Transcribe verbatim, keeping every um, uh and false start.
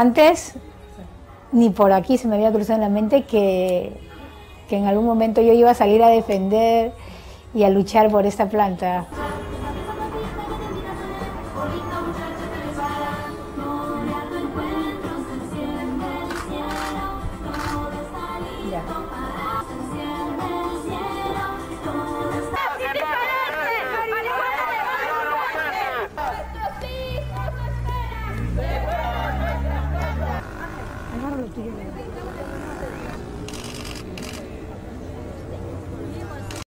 Antes, ni por aquí se me había cruzado en la mente que, que en algún momento yo iba a salir a defender y a luchar por esta planta.